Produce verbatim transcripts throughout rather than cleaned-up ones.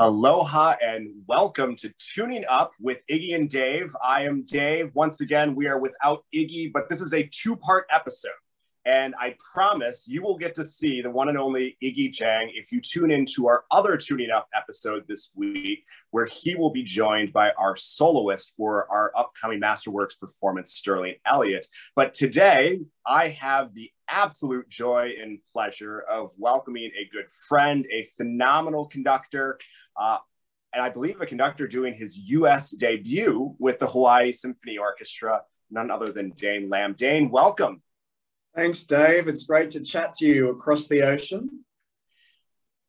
Aloha and welcome to Tuning Up with Iggy and Dave. I am Dave. Once again, we are without Iggy, but this is a two-part episode. And I promise you will get to see the one and only Iggy Jang if you tune into our other Tuning Up episode this week, where he will be joined by our soloist for our upcoming Masterworks performance, Sterling Elliott. But today, I have the absolute joy and pleasure of welcoming a good friend, a phenomenal conductor, uh, and I believe a conductor doing his U S debut with the Hawaii Symphony Orchestra, none other than Dane Lam. Dane, welcome. Thanks, Dave. It's great to chat to you across the ocean.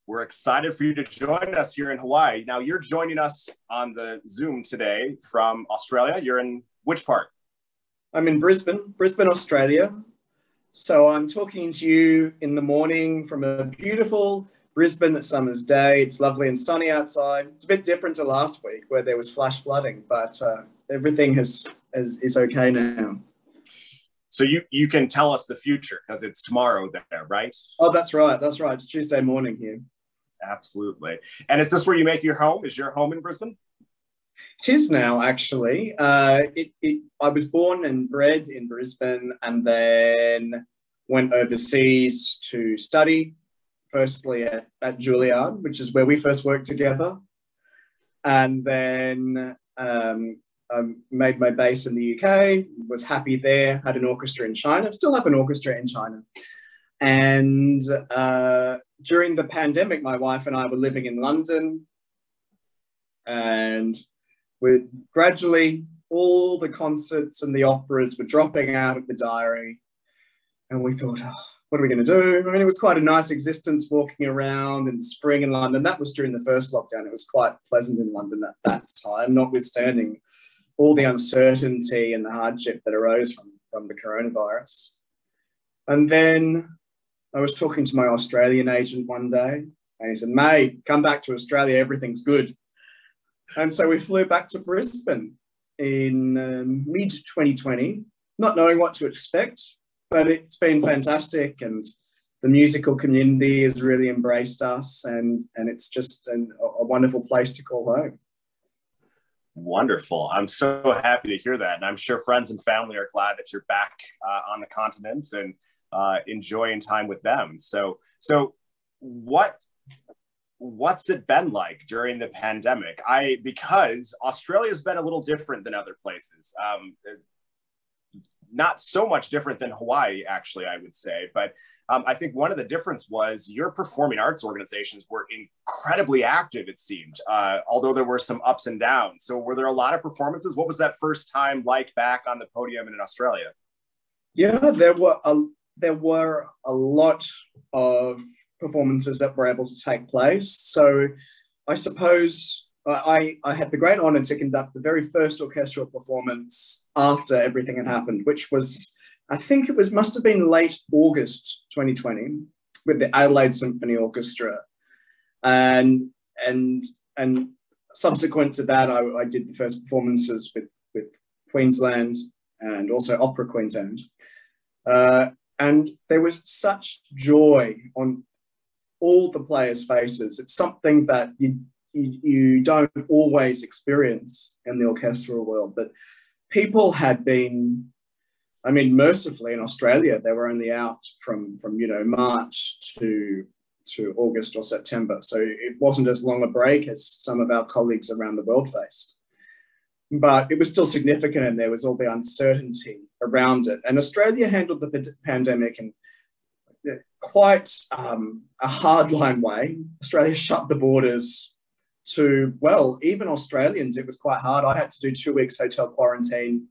We're excited for you to join us here in Hawaii. Now, you're joining us on the Zoom today from Australia. You're in which part? I'm in Brisbane, Brisbane, Australia. So I'm talking to you in the morning from a beautiful Brisbane summer's day. It's lovely and sunny outside. It's a bit different to last week where there was flash flooding, but uh, everything has, has, is okay now. So you, you can tell us the future because it's tomorrow there, right? Oh, that's right. That's right. It's Tuesday morning here. Absolutely. And is this where you make your home? Is your home in Brisbane? It is now, actually. Uh, it, it, I was born and bred in Brisbane and then went overseas to study, firstly at, at Juilliard, which is where we first worked together. And then um, I made my base in the U K, was happy there, had an orchestra in China, still have an orchestra in China. And uh, during the pandemic, my wife and I were living in London, and with gradually all the concerts and the operas were dropping out of the diary, and we thought, oh, what are we going to do? I mean, it was quite a nice existence walking around in the spring in London. That was during the first lockdown. It was quite pleasant in London at that time, notwithstanding all the uncertainty and the hardship that arose from, from the coronavirus. And then I was talking to my Australian agent one day, and he said, mate, come back to Australia, everything's good. And so we flew back to Brisbane in um, mid twenty twenty, not knowing what to expect, but it's been fantastic. And the musical community has really embraced us, and, and it's just an, a wonderful place to call home. Wonderful. I'm so happy to hear that. And I'm sure friends and family are glad that you're back uh, on the continent and uh, enjoying time with them. So, so what... What's it been like during the pandemic? I because Australia's been a little different than other places. Um, not so much different than Hawaii, actually, I would say. But um, I think one of the difference was your performing arts organizations were incredibly active, it seemed, uh, although there were some ups and downs. So were there a lot of performances? What was that first time like back on the podium in Australia? Yeah, there were a, there were a lot of performances that were able to take place. So I suppose I, I had the great honor to conduct the very first orchestral performance after everything had happened, which was, I think it was, must have been late August twenty twenty with the Adelaide Symphony Orchestra. And, and, and subsequent to that, I, I did the first performances with, with Queensland and also Opera Queensland. Uh, and there was such joy on all the players' faces. It's something that you, you, you don't always experience in the orchestral world, but people had been, I mean, mercifully in Australia, they were only out from, from you know, March to, to August or September. So it wasn't as long a break as some of our colleagues around the world faced. But it was still significant, and there was all the uncertainty around it. And Australia handled the pandemic in quite um, a hardline way. Australia shut the borders to, well, even Australians, it was quite hard. I had to do two weeks hotel quarantine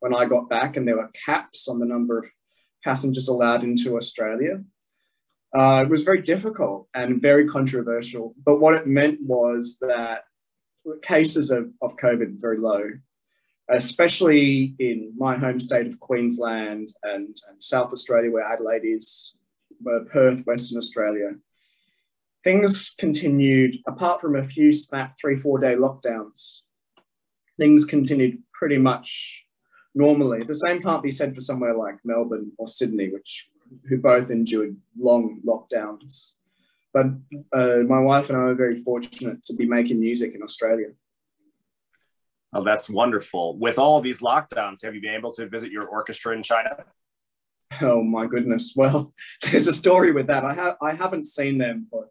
when I got back, and there were caps on the number of passengers allowed into Australia. Uh, it was very difficult and very controversial. But what it meant was that cases of, of COVID very low, especially in my home state of Queensland and, and South Australia, where Adelaide is, where Perth, Western Australia. Things continued, apart from a few snap three, four day lockdowns, things continued pretty much normally. The same can't be said for somewhere like Melbourne or Sydney, which who both endured long lockdowns. But uh, my wife and I were very fortunate to be making music in Australia. Oh, that's wonderful. With all these lockdowns, have you been able to visit your orchestra in China? Oh, my goodness. Well, there's a story with that. I, ha I haven't seen them for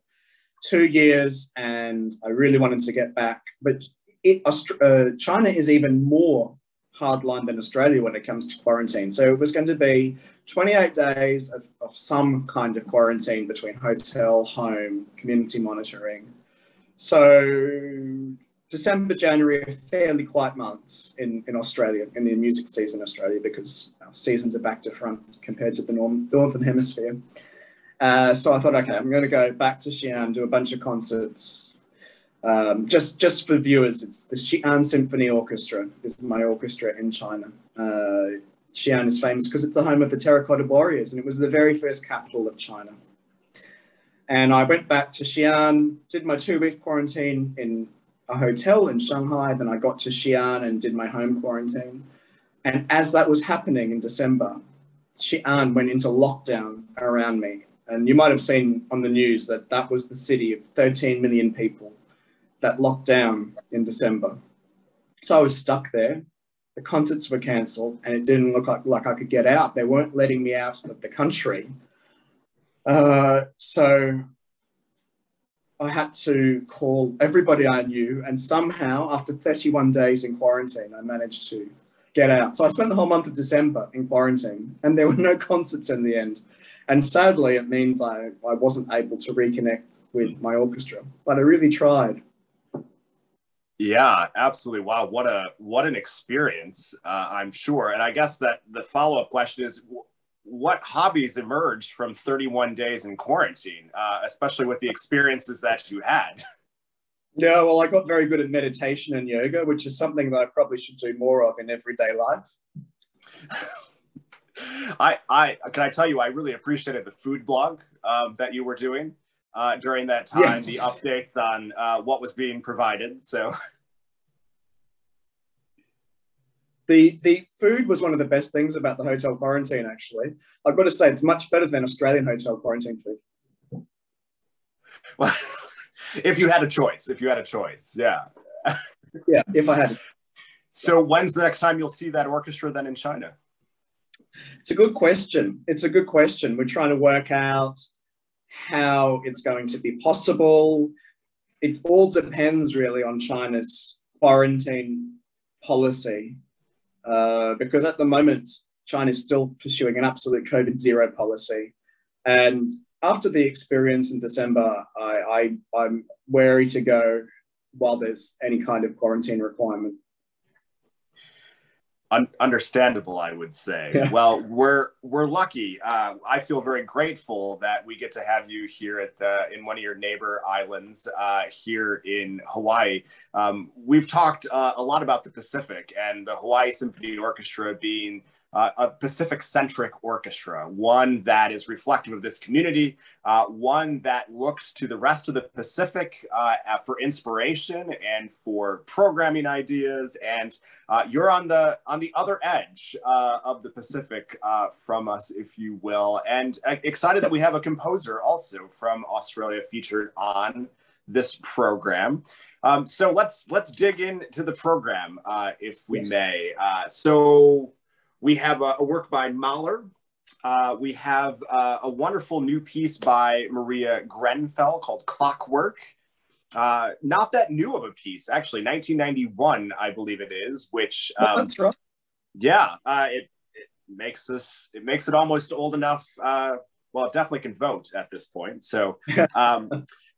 two years and I really wanted to get back. But it, uh, China is even more hardline than Australia when it comes to quarantine. So it was going to be twenty-eight days of, of some kind of quarantine between hotel, home, community monitoring. So December, January are fairly quiet months in, in Australia, in the music season in Australia, because our seasons are back to front compared to the norm, northern hemisphere. Uh, so I thought, okay, I'm going to go back to Xi'an, do a bunch of concerts. Um, just, just for viewers, it's the Xi'an Symphony Orchestra is my orchestra in China. Uh, Xi'an is famous because it's the home of the Terracotta Warriors, and it was the very first capital of China. And I went back to Xi'an, did my two-week quarantine in a hotel in Shanghai, then I got to Xi'an and did my home quarantine. And as that was happening in December, Xi'an went into lockdown around me. And you might have seen on the news that that was the city of thirteen million people that locked down in December. So I was stuck there. The concerts were cancelled and it didn't look like, like I could get out. They weren't letting me out of the country. Uh, so I had to call everybody I knew, and somehow after thirty-one days in quarantine, I managed to get out. So I spent the whole month of December in quarantine and there were no concerts in the end. And sadly, it means I, I wasn't able to reconnect with my orchestra, but I really tried. Yeah, absolutely. Wow. What a, what an experience, uh, I'm sure. And I guess that the follow-up question is, what hobbies emerged from thirty-one days in quarantine, uh, especially with the experiences that you had? Yeah, well, I got very good at meditation and yoga, which is something that I probably should do more of in everyday life. I, I, can I tell you, I really appreciated the food blog um, that you were doing uh, during that time, yes. The updates on uh, what was being provided, so. The, the food was one of the best things about the hotel quarantine, actually. I've got to say, it's much better than Australian hotel quarantine food. Well, if you had a choice, if you had a choice, yeah. Yeah, if I had. So when's the next time you'll see that orchestra then in China? It's a good question. It's a good question. We're trying to work out how it's going to be possible. It all depends really on China's quarantine policy, uh, because at the moment, China is still pursuing an absolute COVID zero policy. And after the experience in December, I, I, I'm wary to go while there's any kind of quarantine requirement. Un understandable, I would say. Yeah. Well, we're we're lucky. Uh, I feel very grateful that we get to have you here at the, in one of your neighbor islands uh, here in Hawaii. Um, we've talked uh, a lot about the Pacific and the Hawaii Symphony Orchestra being uh, a Pacific-centric orchestra, one that is reflective of this community, uh, one that looks to the rest of the Pacific uh, for inspiration and for programming ideas. And uh, you're on the on the other edge uh, of the Pacific uh, from us, if you will. And uh, excited that we have a composer also from Australia featured on this program. Um, so let's let's dig into the program, uh, if we yes. may. Uh, so. We have a, a work by Mahler. Uh, we have uh, a wonderful new piece by Maria Grenfell called Clockwork. Uh, not that new of a piece, actually, nineteen ninety-one, I believe it is, which, um, that's right. Yeah, uh, it, it makes this, it makes it almost old enough. Uh, well, it definitely can vote at this point. So, um,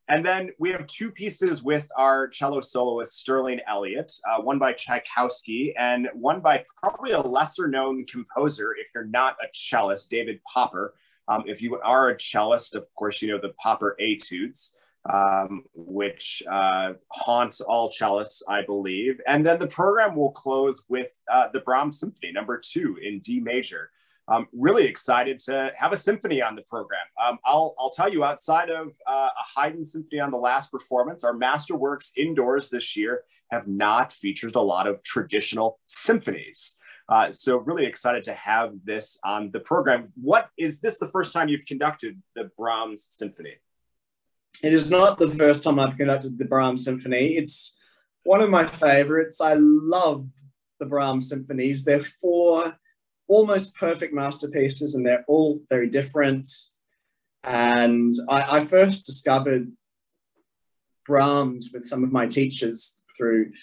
and then we have two pieces with our cello soloist, Sterling Elliott, uh, one by Tchaikovsky and one by probably a lesser known composer if you're not a cellist, David Popper. Um, if you are a cellist, of course, you know the Popper Etudes, um, which uh, haunt all cellists, I believe. And then the program will close with uh, the Brahms Symphony, number two in D major. I'm really excited to have a symphony on the program. Um, I'll, I'll tell you, outside of uh, a Haydn symphony on the last performance, our masterworks indoors this year have not featured a lot of traditional symphonies. Uh, so really excited to have this on the program. What is this the first time you've conducted the Brahms symphony? It is not the first time I've conducted the Brahms Symphony. It's one of my favorites. I love the Brahms Symphonies. They're four almost perfect masterpieces, and they're all very different. And I, I first discovered Brahms with some of my teachers through,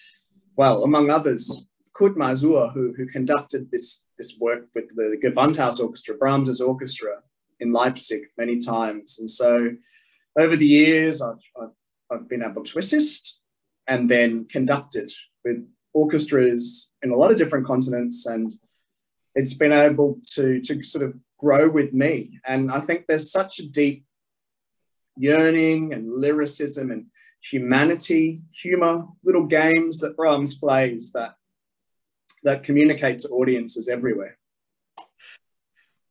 well, among others, Kurt Masur, who, who conducted this, this work with the Gewandhaus Orchestra, Brahms' orchestra in Leipzig many times. And so over the years, I've, I've, I've been able to assist and then conducted with orchestras in a lot of different continents, and it's been able to, to sort of grow with me. And I think there's such a deep yearning and lyricism and humanity, humor, little games that Brahms plays that, that communicate to audiences everywhere.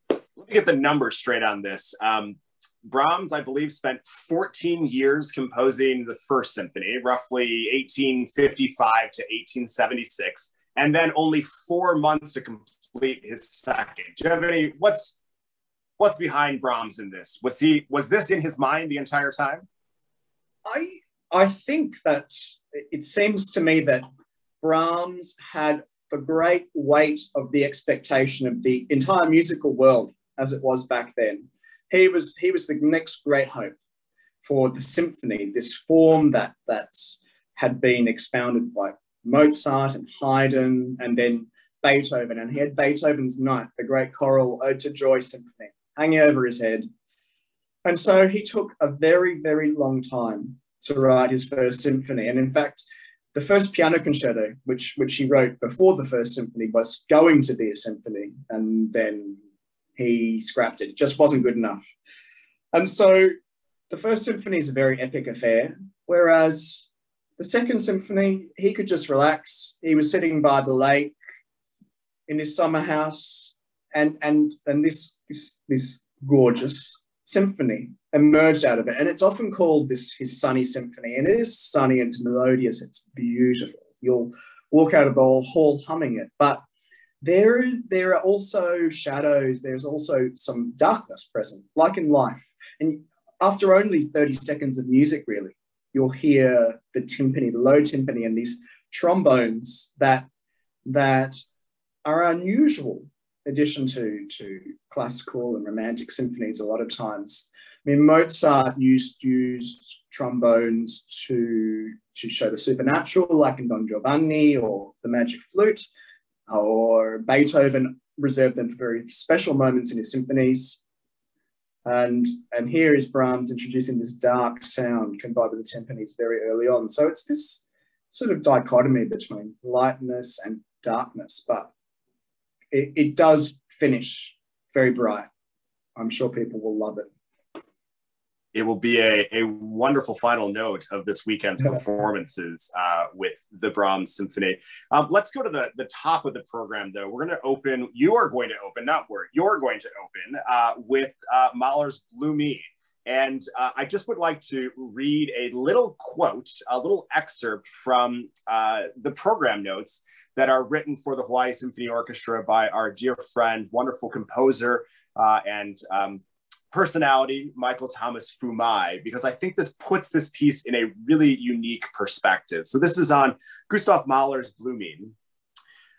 Let me get the numbers straight on this. Um, Brahms, I believe, spent fourteen years composing the first symphony, roughly eighteen fifty-five to eighteen seventy-six, and then only four months to complete his second. Do you have any, what's, what's behind Brahms in this? Was he, was this in his mind the entire time? I, I think that it seems to me that Brahms had the great weight of the expectation of the entire musical world as it was back then. He was, he was the next great hope for the symphony, this form that, that had been expounded by Mozart and Haydn and then Beethoven. And he had Beethoven's Ninth, the great choral Ode to Joy symphony, hanging over his head. And so he took a very, very long time to write his first symphony. And in fact, the first piano concerto, which, which he wrote before the first symphony, was going to be a symphony. And then he scrapped it. It just wasn't good enough. And so the first symphony is a very epic affair, whereas the second symphony, he could just relax. He was sitting by the lake in his summer house, and, and, and this, this, this gorgeous symphony emerged out of it. And it's often called this his sunny symphony, and it is sunny, it's melodious, it's beautiful. You'll walk out of the hall humming it, but There, there are also shadows, there's also some darkness present, like in life. And after only thirty seconds of music, really, you'll hear the timpani, the low timpani, and these trombones that, that are unusual addition to, to classical and romantic symphonies a lot of times. I mean, Mozart used, used trombones to, to show the supernatural, like in Don Giovanni or the Magic Flute. Or Beethoven reserved them for very special moments in his symphonies. And, and here is Brahms introducing this dark sound combined with the timpanis very early on. So it's this sort of dichotomy between lightness and darkness, but it, it does finish very bright. I'm sure people will love it. It will be a, a wonderful final note of this weekend's performances uh, with the Brahms Symphony. Um, let's go to the, the top of the program, though. We're going to open, you are going to open, not word, you're going to open uh, with uh, Mahler's Blumen. And uh, I just would like to read a little quote, a little excerpt from uh, the program notes that are written for the Hawaii Symphony Orchestra by our dear friend, wonderful composer, uh, and um, personality, Michael Thomas Fumai, because I think this puts this piece in a really unique perspective. So this is on Gustav Mahler's Blumen.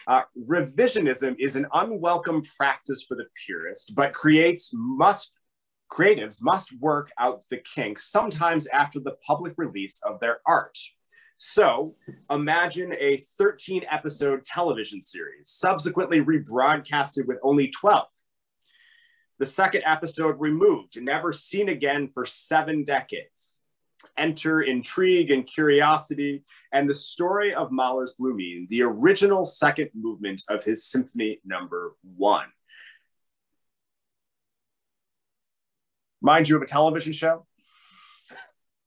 Uh, revisionism is an unwelcome practice for the purist, but creates must, creatives must work out the kinks, sometimes after the public release of their art. So imagine a thirteen episode television series, subsequently rebroadcasted with only twelve. The second episode removed, never seen again for seven decades. Enter intrigue and curiosity and the story of Mahler's Blumen, the original second movement of his symphony number one. Mind you of a television show?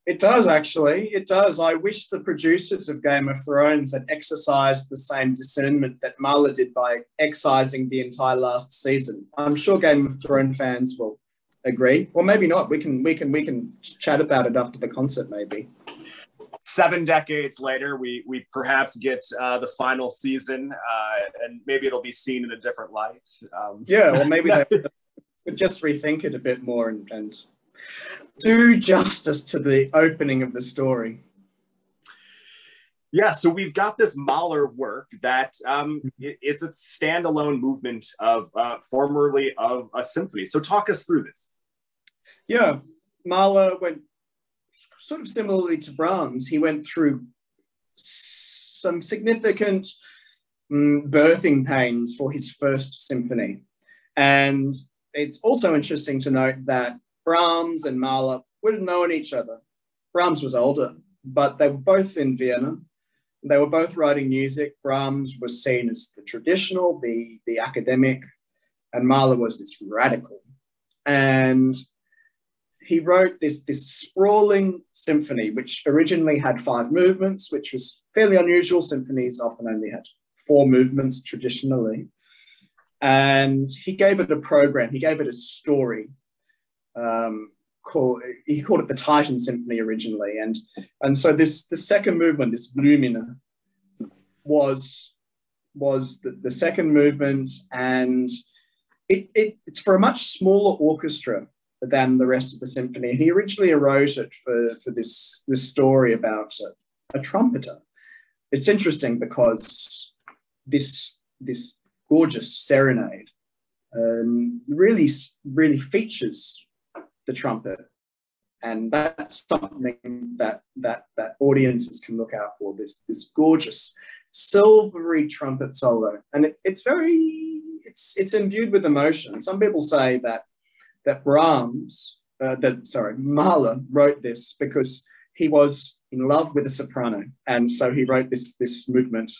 It does, actually, it does. I wish the producers of Game of Thrones had exercised the same discernment that Mahler did by excising the entire last season. I'm sure Game of Thrones fans will agree. Or maybe not, we can, we can, we can chat about it after the concert, maybe. Seven decades later, we, we perhaps get uh, the final season, uh, and maybe it'll be seen in a different light. Um. Yeah, or maybe they could just rethink it a bit more and, and do justice to the opening of the story. Yeah, so we've got this Mahler work that um, it's a standalone movement of uh, formerly of a symphony. So talk us through this. Yeah, Mahler went sort of similarly to Brahms. He went through some significant um, birthing pains for his first symphony. And it's also interesting to note that Brahms and Mahler would have known each other. Brahms was older, but they were both in Vienna. They were both writing music. Brahms was seen as the traditional, the, the academic, and Mahler was this radical. And he wrote this, this sprawling symphony, which originally had five movements, which was fairly unusual. Symphonies often only had four movements traditionally. And he gave it a program. He gave it a story. Um, called, he called it the Titan Symphony originally. And, and so this, the second movement, this Blumen, was, was the, the second movement. And it, it, it's for a much smaller orchestra than the rest of the symphony. He originally wrote it for, for this, this story about a, a trumpeter. It's interesting because this, this gorgeous serenade um, really, really features the trumpet. And that's something that, that, that audiences can look out for, this, this gorgeous silvery trumpet solo. And it, it's very, it's, it's imbued with emotion. Some people say that that Brahms, uh, that, sorry, Mahler wrote this because he was in love with a soprano. And so he wrote this, this movement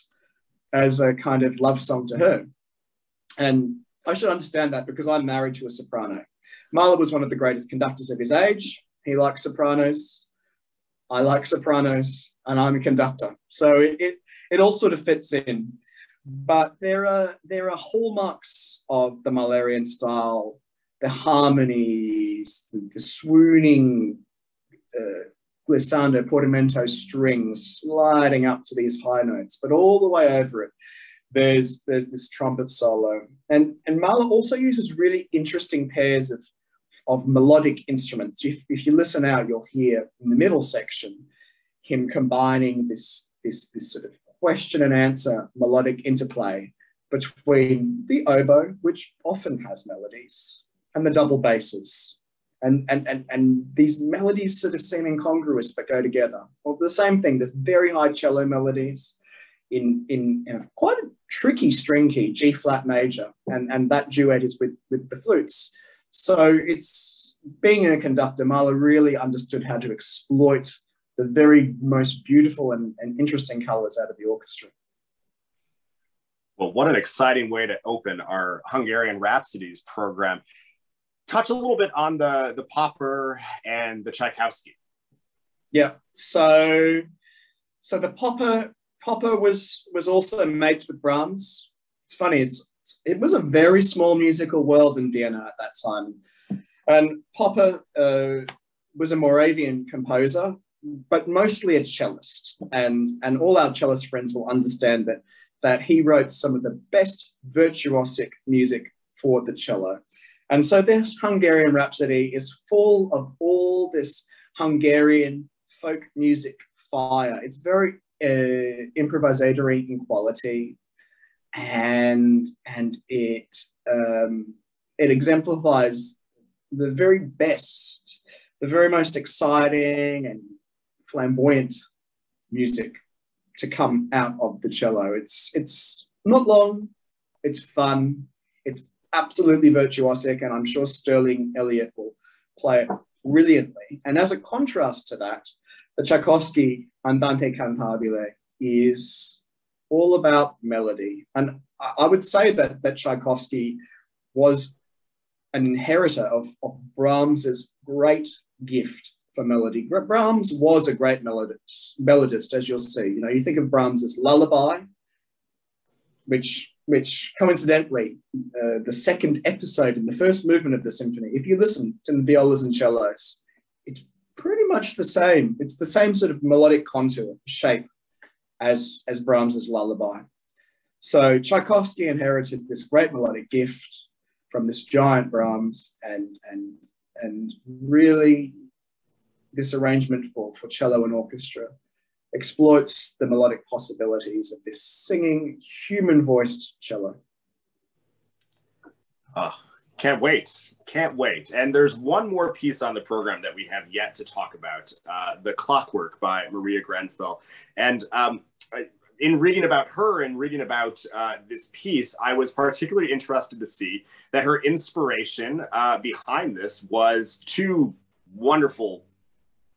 as a kind of love song to her. And I should understand that because I'm married to a soprano. Mahler was one of the greatest conductors of his age. He liked sopranos. I like sopranos, and I'm a conductor. So it, it, it all sort of fits in. But there are, there are hallmarks of the Mahlerian style: the harmonies, the swooning uh, glissando, portamento strings sliding up to these high notes, but all the way over it, there's, there's this trumpet solo. And, and Mahler also uses really interesting pairs of, of melodic instruments. If, if you listen out, you'll hear in the middle section him combining this, this, this sort of question and answer melodic interplay between the oboe, which often has melodies, and the double basses. And, and, and, and these melodies sort of seem incongruous, but go together. Well, the same thing, there's very high cello melodies in, in, in a quite a tricky string key, G flat major, and, and that duet is with, with the flutes. So it's, being a conductor, Mahler really understood how to exploit the very most beautiful and, and interesting colors out of the orchestra. Well, what an exciting way to open our Hungarian Rhapsodies program. Touch a little bit on the, the Popper and the Tchaikovsky. Yeah, so, so the Popper, Popper was, was also mates with Brahms. It's funny, it's, it was a very small musical world in Vienna at that time. And Popper uh, was a Moravian composer, but mostly a cellist. And, and all our cellist friends will understand that that he wrote some of the best virtuosic music for the cello. And so this Hungarian Rhapsody is full of all this Hungarian folk music fire. It's very uh, improvisatory in quality, and, and it, um, it exemplifies the very best, the very most exciting and flamboyant music to come out of the cello. It's, it's not long, it's fun, it's absolutely virtuosic, and I'm sure Sterling Elliott will play it brilliantly. And as a contrast to that, the Tchaikovsky Andante Cantabile is all about melody. And I would say that, that Tchaikovsky was an inheritor of, of Brahms's great gift for melody. Brahms was a great melodist, melodist, as you'll see. You know, you think of Brahms as Lullaby, which, which coincidentally, uh, the second episode in the first movement of the symphony, if you listen to the violas and cellos, it's pretty much the same. It's the same sort of melodic contour, shape, as, as Brahms's Lullaby. So Tchaikovsky inherited this great melodic gift from this giant Brahms, and, and and really this arrangement for, for cello and orchestra exploits the melodic possibilities of this singing, human-voiced cello. Ah, oh, can't wait, can't wait. And there's one more piece on the program that we have yet to talk about, uh, The Clockwork by Maria Grenfell. And um, I, in reading about her and reading about uh, this piece, I was particularly interested to see that her inspiration uh, behind this was two wonderful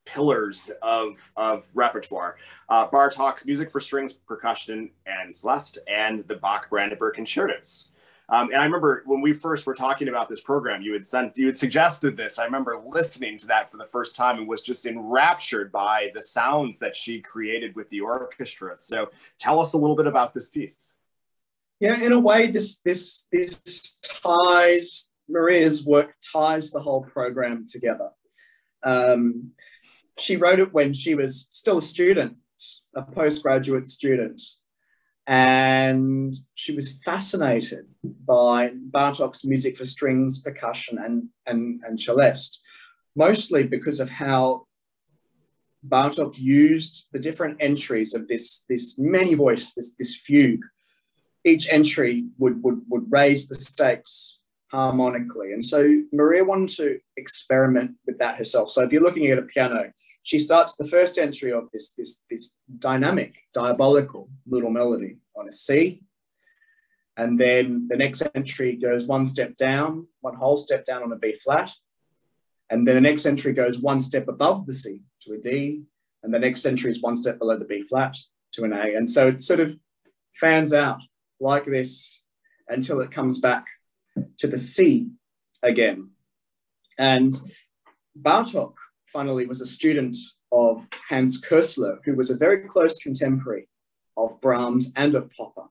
pillars of, of repertoire, uh, Bartok's Music for Strings, Percussion, and Celeste, and the Bach Brandenburg Concertos. Um, and I remember when we first were talking about this program, you had sent, you had suggested this. I remember listening to that for the first time and was just enraptured by the sounds that she created with the orchestra. So tell us a little bit about this piece. Yeah, in a way, this, this, this ties, Maria's work ties the whole program together. Um, she wrote it when she was still a student, a postgraduate student. And she was fascinated by Bartok's music for strings, percussion, and, and, and celeste, mostly because of how Bartok used the different entries of this, this many voice, this, this fugue. Each entry would, would, would raise the stakes harmonically. And so Maria wanted to experiment with that herself. So if you're looking at a piano, she starts the first entry of this, this, this dynamic, diabolical little melody on a C. And then the next entry goes one step down, one whole step down on a B flat. And then the next entry goes one step above the C to a D. And the next entry is one step below the B flat to an A. And so it sort of fans out like this until it comes back to the C again. And Bartok, funnily, was a student of Hans Kersler, who was a very close contemporary of Brahms and of Popper.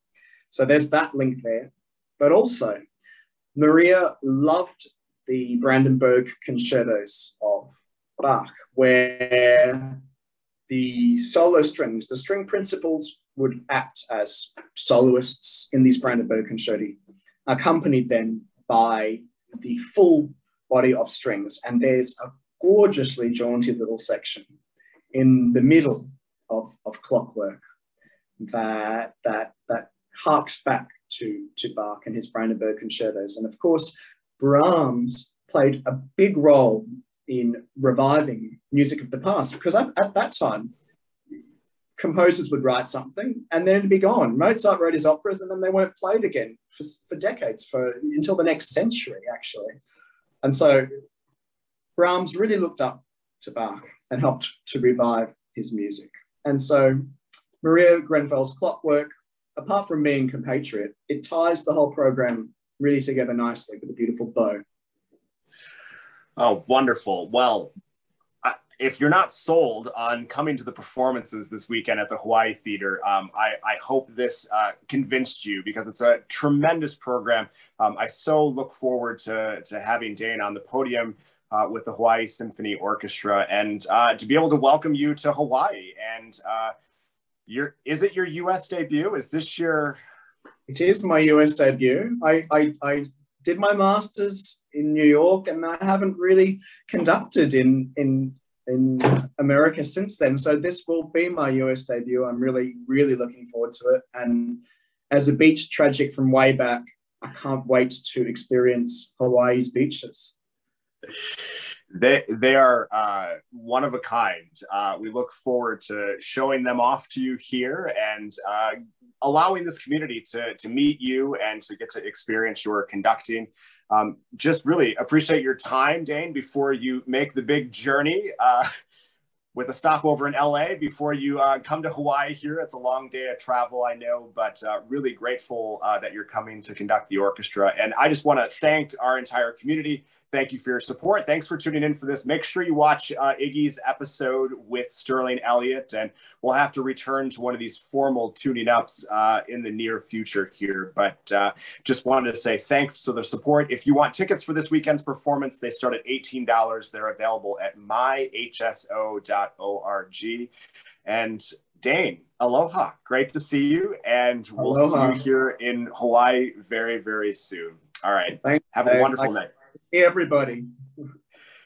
So there's that link there. But also, Maria loved the Brandenburg concertos of Bach, where the solo strings, the string principals, would act as soloists in these Brandenburg concerti, accompanied then by the full body of strings. And there's a gorgeously jaunty little section in the middle of, of Clockwork that, that, that harks back to, to Bach and his Brandenburg concertos. And of course, Brahms played a big role in reviving music of the past, because at, at that time, composers would write something and then it'd be gone. Mozart wrote his operas and then they weren't played again for, for decades, for until the next century, actually. And so Brahms really looked up to Bach and helped to revive his music. And so Maria Grenfell's Clockwork, apart from being compatriot, it ties the whole program really together nicely with a beautiful bow. Oh, wonderful. Well, I, if you're not sold on coming to the performances this weekend at the Hawaii Theatre, um, I, I hope this uh, convinced you, because it's a tremendous program. Um, I so look forward to, to having Dane on the podium Uh, with the Hawaii Symphony Orchestra, and uh, to be able to welcome you to Hawaii. And uh, your, is it your U S debut? Is this your... It is my U S debut. I, I, I did my master's in New York, and I haven't really conducted in, in, in America since then. So this will be my U S debut. I'm really, really looking forward to it. And as a beach tragic from way back, I can't wait to experience Hawaii's beaches. They, they are uh, one of a kind. Uh, we look forward to showing them off to you here, and uh, allowing this community to, to meet you and to get to experience your conducting. Um, just really appreciate your time, Dane, before you make the big journey uh, with a stopover in L A before you uh, come to Hawaii here. It's a long day of travel, I know, but uh, really grateful uh, that you're coming to conduct the orchestra. And I just want to thank our entire community. Thank you for your support. Thanks for tuning in for this. Make sure you watch uh, Iggy's episode with Sterling Elliott, and we'll have to return to one of these formal tuning ups uh, in the near future here. But uh, just wanted to say thanks for the support. If you want tickets for this weekend's performance, they start at eighteen dollars. They're available at my h s o dot org. And Dane, aloha. Great to see you. And we'll aloha. see you here in Hawaii very, very soon. All right. Thanks, have a wonderful I night. Everybody.